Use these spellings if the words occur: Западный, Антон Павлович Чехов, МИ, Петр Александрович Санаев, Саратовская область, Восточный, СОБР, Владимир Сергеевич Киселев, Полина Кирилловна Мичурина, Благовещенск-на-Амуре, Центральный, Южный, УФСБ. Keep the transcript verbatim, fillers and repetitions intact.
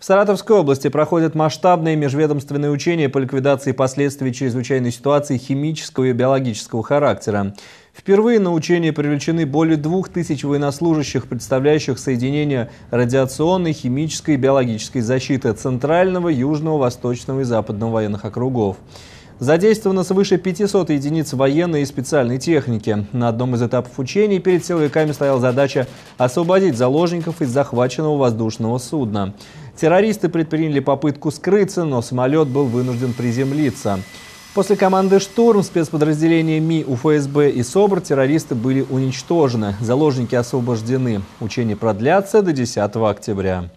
В Саратовской области проходят масштабные межведомственные учения по ликвидации последствий чрезвычайной ситуации химического и биологического характера. Впервые на учения привлечены более двух тысяч военнослужащих, представляющих соединения радиационной, химической и биологической защиты Центрального, Южного, Восточного и Западного военных округов. Задействовано свыше пятисот единиц военной и специальной техники. На одном из этапов учений перед силовиками стояла задача освободить заложников из захваченного воздушного судна. Террористы предприняли попытку скрыться, но самолет был вынужден приземлиться. После команды «Штурм» спецподразделения МИ, УФСБ и СОБР террористы были уничтожены. Заложники освобождены. Учения продлятся до десятого октября.